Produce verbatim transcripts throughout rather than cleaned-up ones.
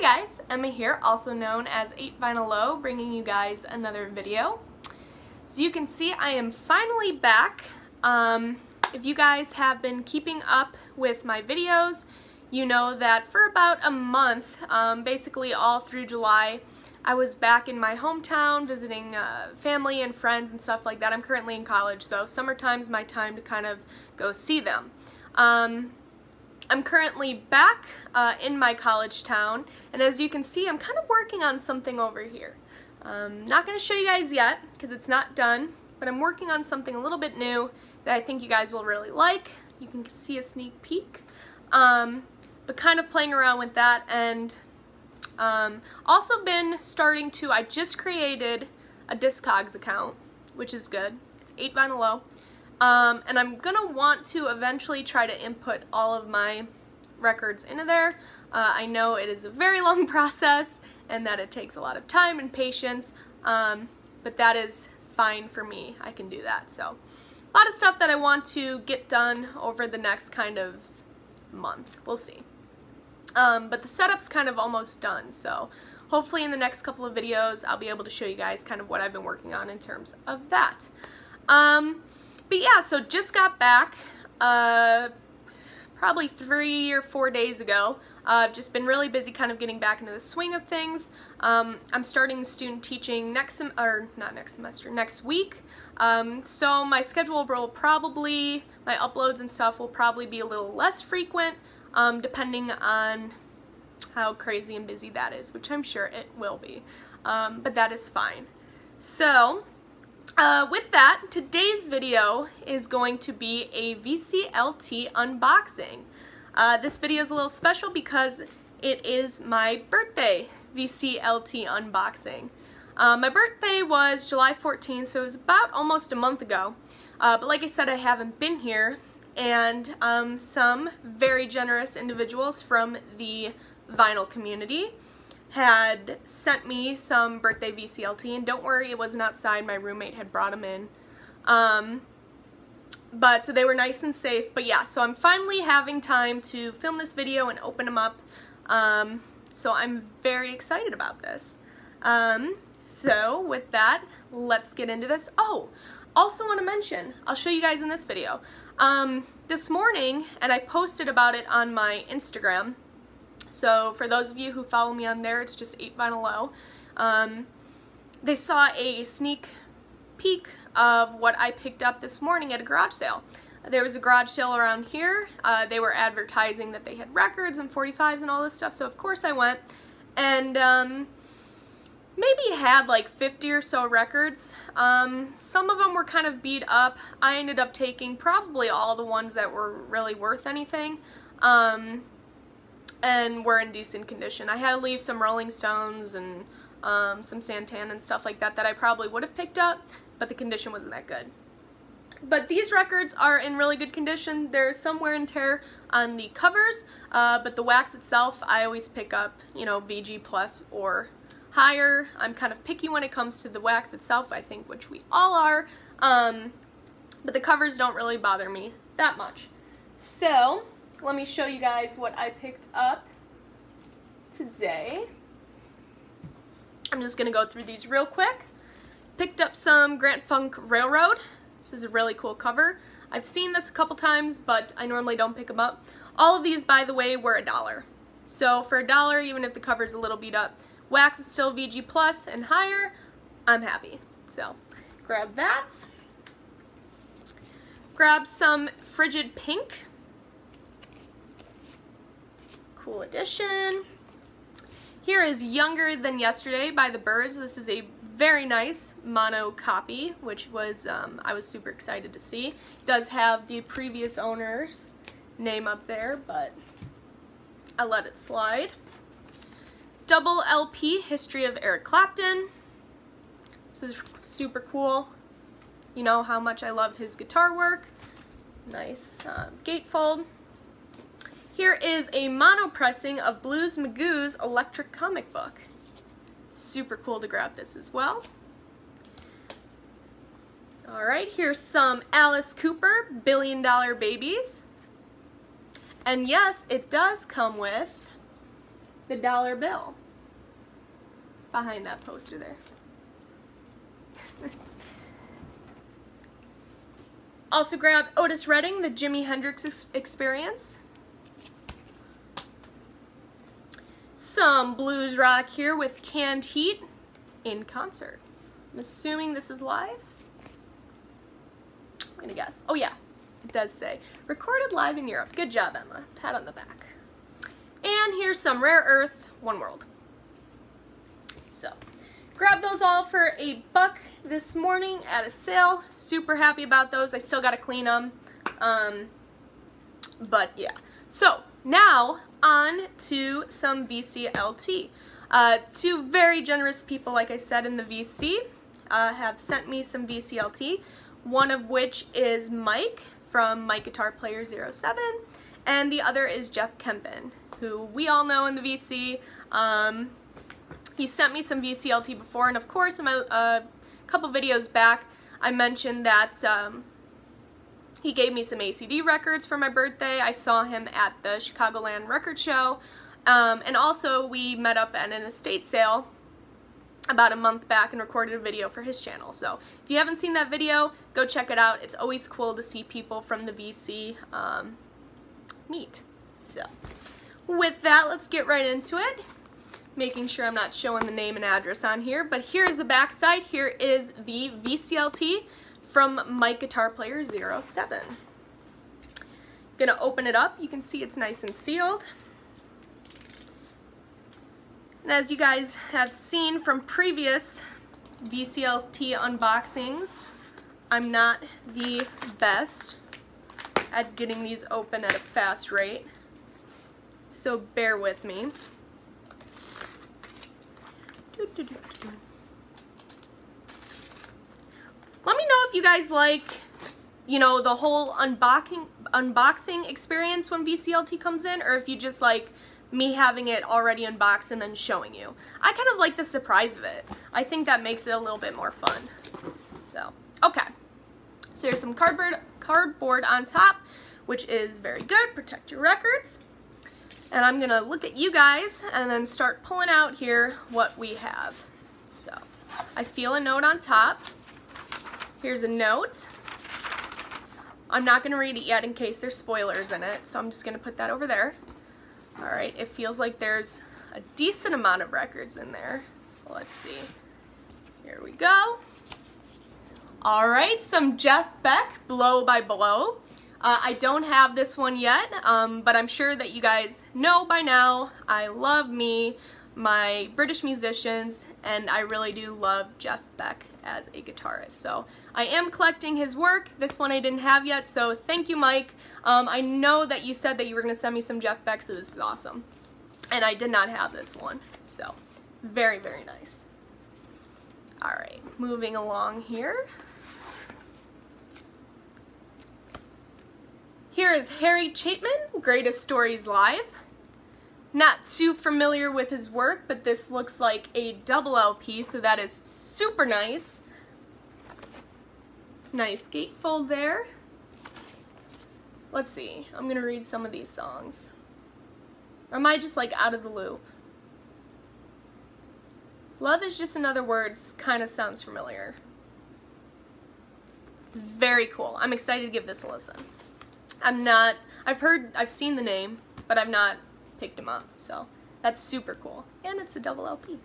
Hey guys, Emma here, also known as eight Vinyl Low, bringing you guys another video. As you can see, I am finally back. Um, if you guys have been keeping up with my videos, you know that for about a month, um, basically all through July, I was back in my hometown visiting uh, family and friends and stuff like that. I'm currently in college, so summertime's my time to kind of go see them. Um, I'm currently back uh, in my college town, and as you can see, I'm kind of working on something over here. Um, not going to show you guys yet because it's not done, but I'm working on something a little bit new that I think you guys will really like. You can see a sneak peek, um, but kind of playing around with that, and um, also been starting to, I just created a Discogs account, which is good. It's eight Vinyl Low. Um, and I'm going to want to eventually try to input all of my records into there. Uh, I know it is a very long process and that it takes a lot of time and patience, um, but that is fine for me. I can do that. So a lot of stuff that I want to get done over the next kind of month. We'll see. Um, but the setup's kind of almost done, so hopefully in the next couple of videos I'll be able to show you guys kind of what I've been working on in terms of that. Um, But yeah, so just got back uh, probably three or four days ago. I've uh, just been really busy kind of getting back into the swing of things. Um, I'm starting student teaching next sem- or not next semester, next week. Um, so my schedule will probably, my uploads and stuff will probably be a little less frequent um, depending on how crazy and busy that is, which I'm sure it will be. Um, but that is fine. So Uh, with that, today's video is going to be a V C L T unboxing. Uh, this video is a little special because it is my birthday V C L T unboxing. Uh, my birthday was July fourteenth, so it was about almost a month ago. Uh, but like I said, I haven't been here, and um, some very generous individuals from the vinyl community had sent me some birthday V C L T, and don't worry, it wasn't outside, my roommate had brought them in. Um, but, so they were nice and safe, but yeah, so I'm finally having time to film this video and open them up, um, so I'm very excited about this. Um, so, with that, let's get into this. Oh, also want to mention, I'll show you guys in this video, um, this morning, and I posted about it on my Instagram. So for those of you who follow me on there, it's just eight Vinyl Low. Um, they saw a sneak peek of what I picked up this morning at a garage sale. There was a garage sale around here. Uh, they were advertising that they had records and forty-fives and all this stuff, so of course I went. And um, maybe had like fifty or so records. Um, some of them were kind of beat up. I ended up taking probably all the ones that were really worth anything. Um, and were in decent condition. I had to leave some Rolling Stones and um, some Santana and stuff like that that I probably would have picked up, but the condition wasn't that good. But these records are in really good condition. There's some wear and tear on the covers, uh, but the wax itself, I always pick up, you know, V G plus or higher. I'm kind of picky when it comes to the wax itself, I think, which we all are, um, but the covers don't really bother me that much. So let me show you guys what I picked up today. I'm just gonna go through these real quick. Picked up some Grant Funk Railroad. This is a really cool cover. I've seen this a couple times, but I normally don't pick them up. All of these, by the way, were a dollar. So for a dollar, even if the cover's a little beat up, wax is still V G plus and higher, I'm happy. So grab that. Grab some Frigid Pink. Cool edition. Here is Younger Than Yesterday by the Byrds. This is a very nice mono copy, which was um, I was super excited to see. It does have the previous owner's name up there, but I let it slide. Double L P History of Eric Clapton. This is super cool. You know how much I love his guitar work. Nice uh, gatefold. Here is a mono pressing of Blues Magoo's Electric Comic Book. Super cool to grab this as well. Alright, here's some Alice Cooper, Billion Dollar Babies. And yes, it does come with the dollar bill. It's behind that poster there. Also grabbed Otis Redding, The Jimi Hendrix Ex Experience. Some blues rock here with Canned Heat in Concert. I'm assuming this is live. I'm gonna guess. Oh yeah, it does say. Recorded live in Europe. Good job, Emma. Pat on the back. And here's some Rare Earth, One World. So, grab those all for a buck this morning at a sale. Super happy about those. I still gotta clean them. Um, but yeah. So, now on to some V C L T. Uh, two very generous people, like I said, in the V C uh, have sent me some V C L T, one of which is Mike from Mike Guitar Player zero seven, and the other is Jeff Kempin, who we all know in the V C. Um, he sent me some V C L T before, and of course, in my, uh, couple videos back, I mentioned that um, he gave me some A C D records for my birthday. I saw him at the Chicagoland Record Show. Um, and also, we met up at an estate sale about a month back and recorded a video for his channel. So, if you haven't seen that video, go check it out. It's always cool to see people from the V C um, meet. So, with that, let's get right into it. Making sure I'm not showing the name and address on here, but here is the backside. Here is the V C L T from Mike Guitar Player zero seven. I'm gonna open it up. You can see it's nice and sealed. And as you guys have seen from previous V C L T unboxings, I'm not the best at getting these open at a fast rate, so bear with me. Let me know if you guys like, you know, the whole unboxing unboxing experience when V C L T comes in, or if you just like me having it already unboxed and then showing you. I kind of like the surprise of it. I think that makes it a little bit more fun. So, okay. So there's some cardboard, cardboard on top, which is very good. Protect your records. And I'm gonna look at you guys and then start pulling out here what we have. So, I feel a note on top. Here's a note. I'm not gonna read it yet in case there's spoilers in it, so I'm just gonna put that over there. Alright, it feels like there's a decent amount of records in there. So let's see. Here we go. Alright, some Jeff Beck, Blow by Blow. Uh, I don't have this one yet, um, but I'm sure that you guys know by now. I love me, my British musicians, and I really do love Jeff Beck as a guitarist. So I am collecting his work. This one I didn't have yet, so thank you, Mike. Um, I know that you said that you were going to send me some Jeff Beck, so this is awesome. And I did not have this one, so very, very nice. All right, moving along here. Here is Harry Chapin, Greatest Stories Live. Not too familiar with his work, but this looks like a double L P, so that is super nice. Nice gatefold there. Let's see, I'm gonna read some of these songs. Or am I just like out of the loop? Love Is Just Another Word kind of sounds familiar. Very cool. I'm excited to give this a listen. I'm not, I've heard, I've seen the name, but I've not picked him up, so that's super cool. And it's a double L P.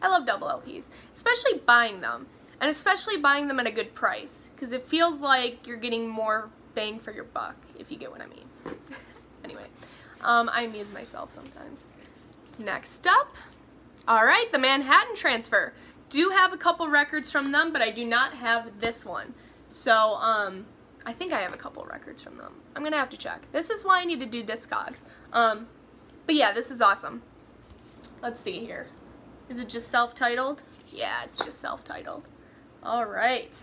I love double L Ps, especially buying them, and especially buying them at a good price, because it feels like you're getting more bang for your buck, if you get what I mean. Anyway, um, I amuse myself sometimes. Next up, alright, the Manhattan Transfer. Do have a couple records from them, but I do not have this one. So, um... I think I have a couple records from them. I'm gonna have to check. This is why I need to do Discogs. Um, but yeah, this is awesome. Let's see here. Is it just self-titled? Yeah, it's just self-titled. All right.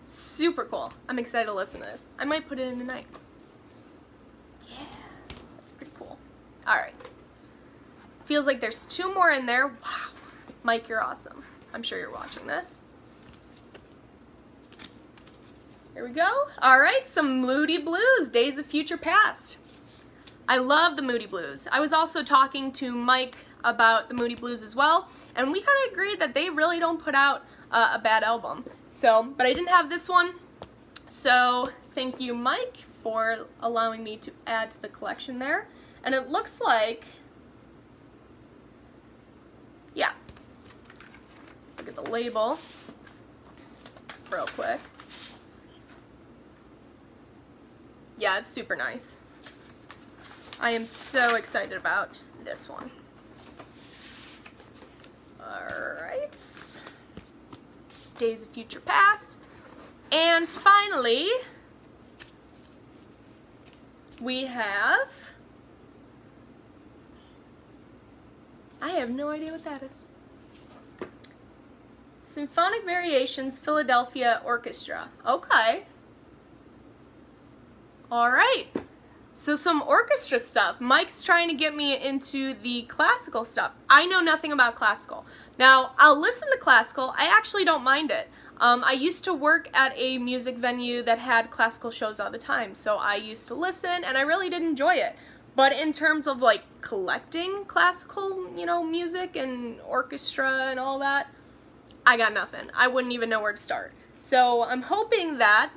Super cool. I'm excited to listen to this. I might put it in tonight. Yeah, that's pretty cool. All right. Feels like there's two more in there. Wow. Mike, you're awesome. I'm sure you're watching this. Here we go. All right, some Moody Blues, Days of Future Past. I love the Moody Blues. I was also talking to Mike about the Moody Blues as well, and we kind of agreed that they really don't put out uh, a bad album. So, but I didn't have this one, so thank you, Mike, for allowing me to add to the collection there. And it looks like, yeah, look at the label real quick. Yeah, it's super nice. I am so excited about this one. Alright. Days of Future Past. And finally, we have, I have no idea what that is. Symphonic Variations Philadelphia Orchestra. Okay. Alright. So some orchestra stuff. Mike's trying to get me into the classical stuff. I know nothing about classical. Now, I'll listen to classical. I actually don't mind it. Um, I used to work at a music venue that had classical shows all the time, so I used to listen, and I really did enjoy it. But in terms of, like, collecting classical, you know, music and orchestra and all that, I got nothing. I wouldn't even know where to start. So I'm hoping that,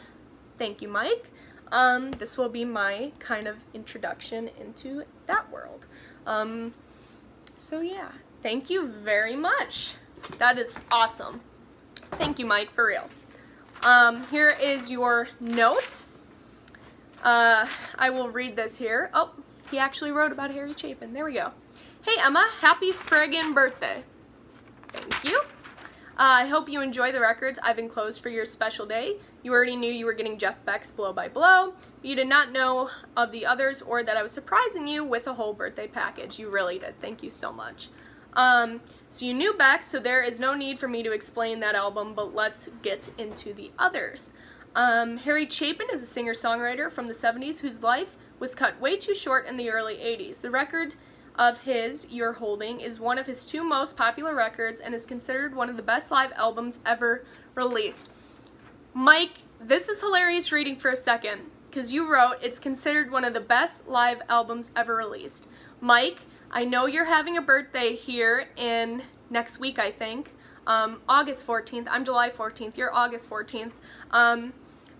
thank you, Mike, Um, this will be my kind of introduction into that world. Um, so yeah, thank you very much. That is awesome. Thank you, Mike, for real. Um, here is your note. Uh, I will read this here. Oh, he actually wrote about Harry Chapin. There we go. Hey, Emma, happy friggin' birthday. Thank you. Uh, I hope you enjoy the records I've enclosed for your special day. You already knew you were getting Jeff Beck's Blow by Blow, but you did not know of the others or that I was surprising you with a whole birthday package. You really did. Thank you so much. Um, so you knew Beck, so there is no need for me to explain that album, but let's get into the others. Um, Harry Chapin is a singer-songwriter from the seventies whose life was cut way too short in the early eighties. The record of his, You're Holding, is one of his two most popular records and is considered one of the best live albums ever released. Mike, this is hilarious reading for a second, because you wrote, it's considered one of the best live albums ever released. Mike, I know you're having a birthday here in next week, I think, um, August fourteenth, I'm July fourteenth, you're August fourteenth, um,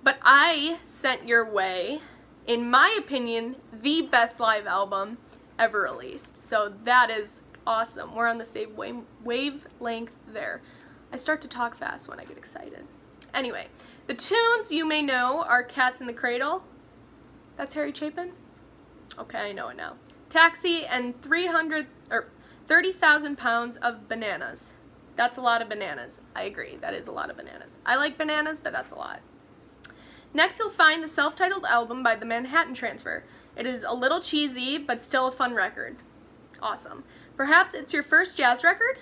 but I sent your way, in my opinion, the best live album ever released. So that is awesome. We're on the same wave wavelength there. I start to talk fast when I get excited. Anyway, the tunes you may know are Cats in the Cradle. That's Harry Chapin? Okay, I know it now. Taxi and thirty thousand pounds of bananas. That's a lot of bananas. I agree. That is a lot of bananas. I like bananas, but that's a lot. Next, you'll find the self-titled album by the Manhattan Transfer. It is a little cheesy, but still a fun record. Awesome. Perhaps it's your first jazz record?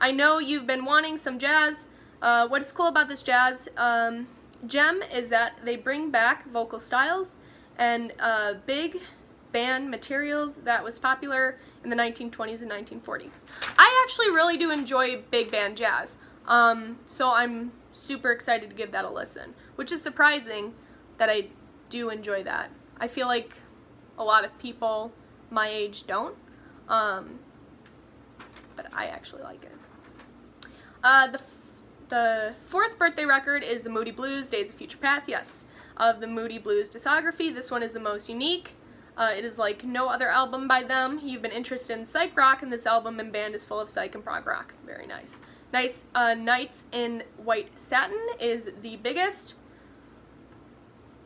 I know you've been wanting some jazz. Uh, what is cool about this jazz um, gem is that they bring back vocal styles and uh, big band materials that was popular in the nineteen twenties and nineteen forties. I actually really do enjoy big band jazz, um, so I'm super excited to give that a listen, which is surprising that I do enjoy that. I feel like a lot of people my age don't, um, but I actually like it. Uh, the, f the fourth birthday record is the Moody Blues, Days of Future Past, yes, of the Moody Blues discography. This one is the most unique. Uh, it is like no other album by them. You've been interested in psych rock, and this album and band is full of psych and prog rock. Very nice. Nice uh, Nights in White Satin is the biggest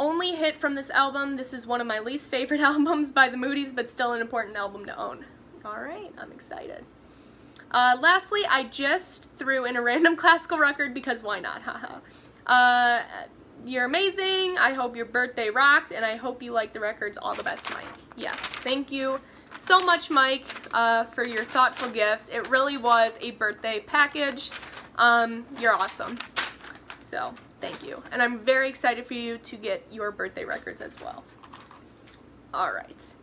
only hit from this album. This is one of my least favorite albums by the Moody's, but still an important album to own. Alright, I'm excited. Uh, lastly, I just threw in a random classical record because why not, haha. uh, you're amazing, I hope your birthday rocked, and I hope you like the records. All the best, Mike. Yes, thank you so much, Mike, uh, for your thoughtful gifts. It really was a birthday package. Um, you're awesome. So, thank you. And I'm very excited for you to get your birthday records as well. Alright.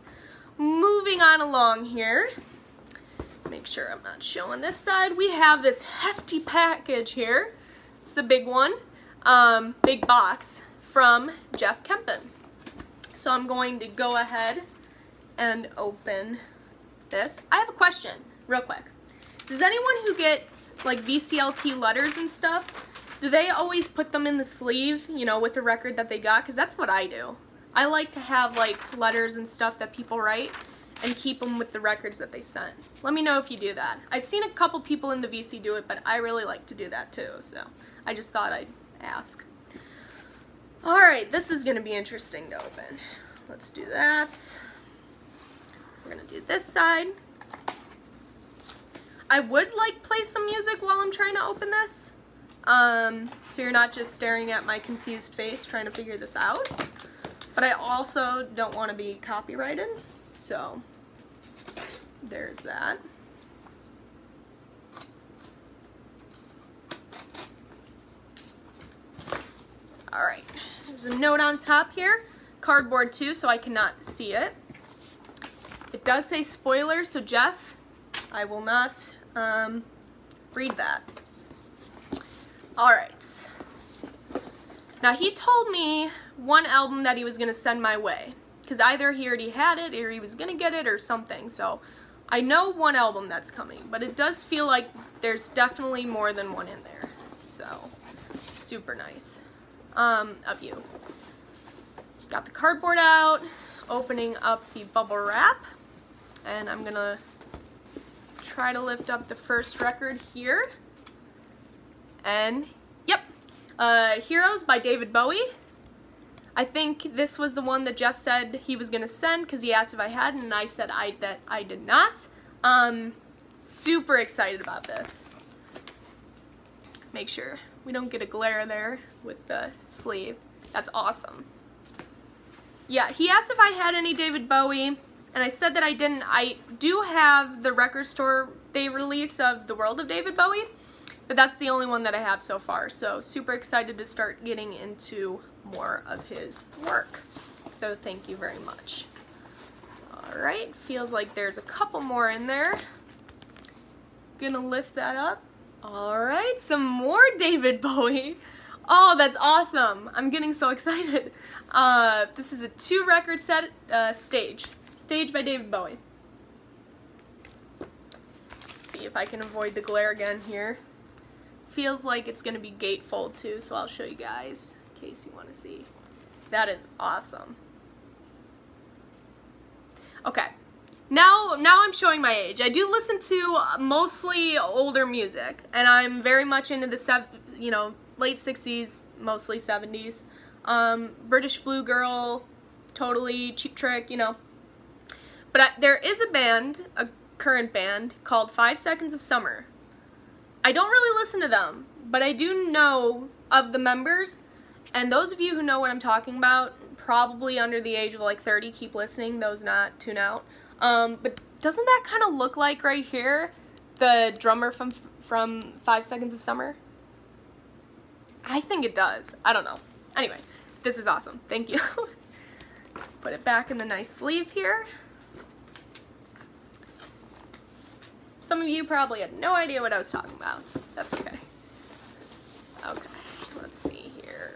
Moving on along here. Make sure I'm not showing this side. We have this hefty package here. It's a big one. Um, big box from Jeff Kempin. So I'm going to go ahead and open this. I have a question, real quick. Does anyone who gets like V C L T letters and stuff, do they always put them in the sleeve, you know, with the record that they got? Because that's what I do. I like to have like letters and stuff that people write and keep them with the records that they sent. Let me know if you do that. I've seen a couple people in the V C do it, but I really like to do that too, so I just thought I'd ask. Alright, this is going to be interesting to open. Let's do that. We're going to do this side. I would like play some music while I'm trying to open this, um, so you're not just staring at my confused face trying to figure this out. But I also don't want to be copyrighted, so there's that. Alright, there's a note on top here. Cardboard too, so I cannot see it. It does say spoiler, so Jeff, I will not um, read that. Alright. Now he told me one album that he was going to send my way, because either he already had it or he was going to get it or something, so I know one album that's coming, but it does feel like there's definitely more than one in there, so super nice um, of you. Got the cardboard out, opening up the bubble wrap, and I'm going to try to lift up the first record here, and yep, uh, Heroes by David Bowie. I think this was the one that Jeff said he was going to send because he asked if I had, and I said I that I did not. Um, super excited about this. Make sure we don't get a glare there with the sleeve. That's awesome. Yeah, he asked if I had any David Bowie, and I said that I didn't. I do have the record store day release of The World of David Bowie, but that's the only one that I have so far, so super excited to start getting into more of his work. So thank you very much. Alright, feels like there's a couple more in there. Gonna lift that up. Alright, some more David Bowie. Oh, that's awesome. I'm getting so excited. Uh, this is a two record set, uh, Stage. Stage by David Bowie. Let's see if I can avoid the glare again here. Feels like it's going to be gatefold too, so I'll show you guys in case you want to see. That is awesome. Okay. Now, now I'm showing my age. I do listen to mostly older music, and I'm very much into the, you know, late sixties, mostly seventies. Um, British Blue Girl, totally, Cheap Trick, you know. But I, there is a band, a current band, called Five Seconds of Summer. I don't really listen to them, but I do know of the members, and those of you who know what I'm talking about, probably under the age of like thirty, keep listening, those not, tune out. Um, but doesn't that kind of look like right here, the drummer from, from Five Seconds of Summer? I think it does. I don't know. Anyway, this is awesome. Thank you. Put it back in the nice sleeve here. Some of you probably had no idea what I was talking about. That's okay. Okay, let's see here.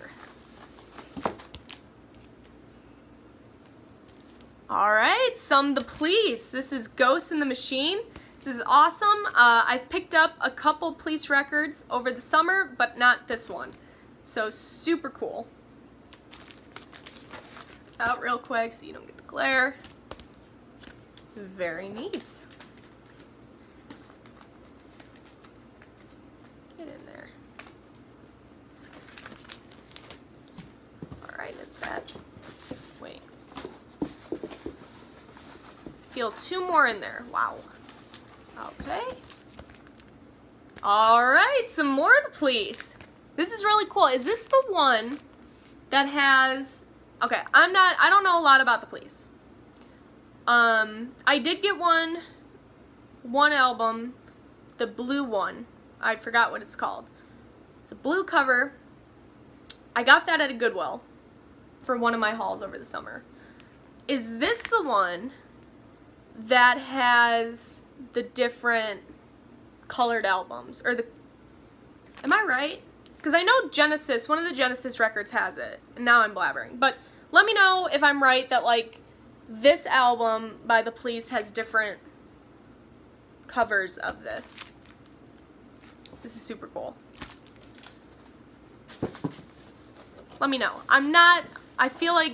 Alright, some The Police. This is Ghosts in the Machine. This is awesome. Uh, I've picked up a couple Police records over the summer, but not this one. So super cool. Out real quick so you don't get the glare. Very neat. Get in there. Alright, is that... Wait. Feel two more in there. Wow. Okay. Alright, some more of The Police. This is really cool. Is this the one that has... Okay, I'm not... I don't know a lot about The Police. Um, I did get one... One album. The blue one. I forgot what it's called. It's a blue cover. I got that at a Goodwill for one of my hauls over the summer. Is this the one that has the different colored albums? Or the... Am I right? Because I know Genesis, one of the Genesis records has it. And now I'm blabbering. But let me know if I'm right that, like, This album by The Police has different covers of this. This is super cool. Let me know. I'm not, I feel like,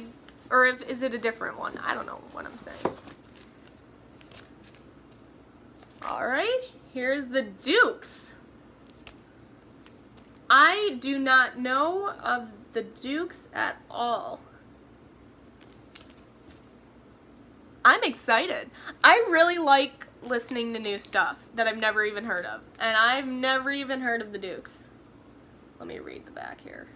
or if, is it a different one? I don't know what I'm saying. All right, here's The Dukes. I do not know of The Dukes at all. I'm excited. I really like listening to new stuff that I've never even heard of, and I've never even heard of The Dukes. Let me read the back here.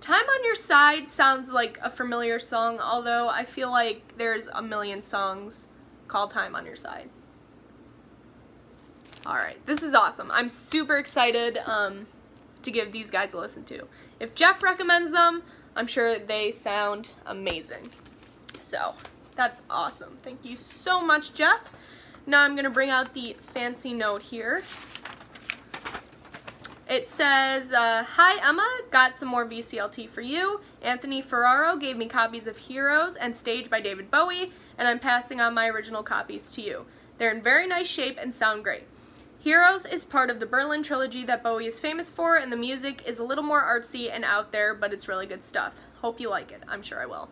Time on Your Side sounds like a familiar song, although I feel like there's a million songs called Time on Your Side. Alright, this is awesome. I'm super excited um, to give these guys a listen to. If Jeff recommends them, I'm sure they sound amazing. So, that's awesome. Thank you so much, Jeff. Now I'm going to bring out the fancy note here. It says, uh, hi Emma, got some more V C L T for you. Anthony Ferraro gave me copies of Heroes and Stage by David Bowie, and I'm passing on my original copies to you. They're in very nice shape and sound great. Heroes is part of the Berlin trilogy that Bowie is famous for, and the music is a little more artsy and out there, but it's really good stuff. Hope you like it. I'm sure I will.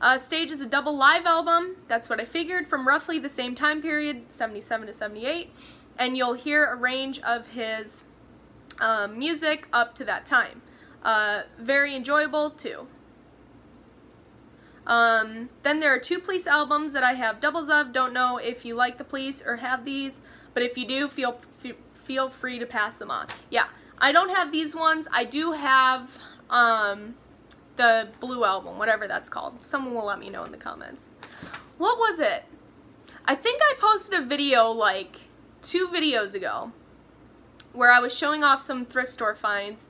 Uh, Stage is a double live album, that's what I figured, from roughly the same time period, seventy-seven to seventy-eight, and you'll hear a range of his uh, music up to that time. Uh, very enjoyable, too. Um, then there are two Police albums that I have doubles of. Don't know if you like The Police or have these, but if you do, feel feel free to pass them on. Yeah, I don't have these ones. I do have um, the Blue album, whatever that's called. Someone will let me know in the comments. What was it? I think I posted a video like two videos ago where I was showing off some thrift store finds,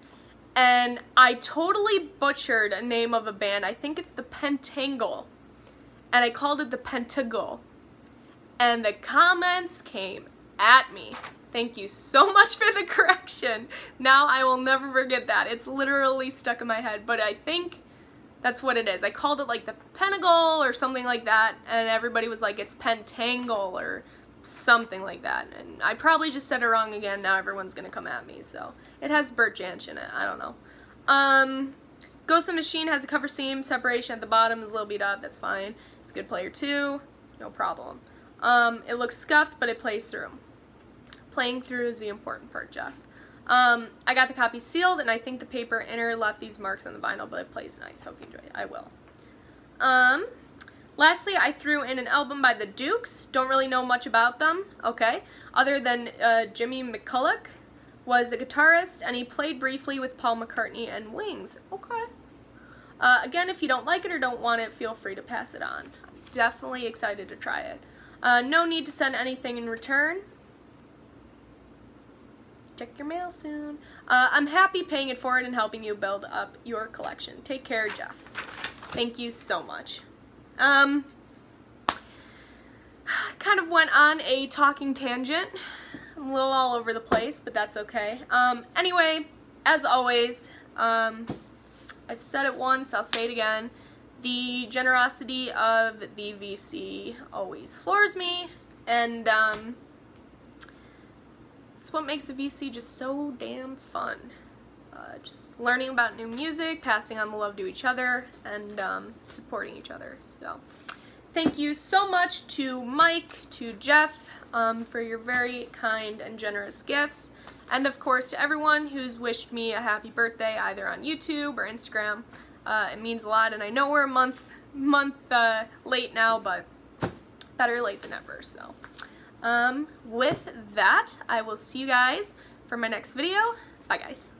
and I totally butchered a name of a band. I think it's the Pentangle, and I called it the Pentagle, and the comments came at me. Thank you so much for the correction. Now I will never forget that. It's literally stuck in my head, but I think that's what it is. I called it like the Pentagle or something like that, and everybody was like, it's Pentangle or something like that, and I probably just said it wrong again. Now everyone's gonna come at me. So it has Bert Jansch in it. I don't know. um, Ghost in the Machine has a cover seam separation at the bottom, is a little beat up, that's fine, it's a good player too, no problem. Um, it looks scuffed, but it plays through. Playing through is the important part, Jeff. um, I got the copy sealed, and I think the paper inner left these marks on the vinyl, but it plays nice. Hope you enjoy it. I will. um, Lastly, I threw in an album by The Dukes. Don't really know much about them, okay, other than uh, Jimmy McCulloch was a guitarist, and he played briefly with Paul McCartney and Wings. Okay. Uh, again, if you don't like it or don't want it, feel free to pass it on. I'm definitely excited to try it. Uh, no need to send anything in return. Check your mail soon. Uh, I'm happy paying it forward and helping you build up your collection. Take care, Jeff. Thank you so much. Um, kind of went on a talking tangent. I'm a little all over the place, but that's okay. Um, anyway, as always, um, I've said it once, I'll say it again. The generosity of the V C always floors me, and, um, it's what makes the V C just so damn fun. Uh, just learning about new music, passing on the love to each other, and um, supporting each other. So thank you so much to Mike, to Jeff, um, for your very kind and generous gifts, and of course to everyone who's wished me a happy birthday either on YouTube or Instagram. Uh, it means a lot, and I know we're a month month uh, late now, but better late than ever. So um, with that, I will see you guys for my next video. Bye guys.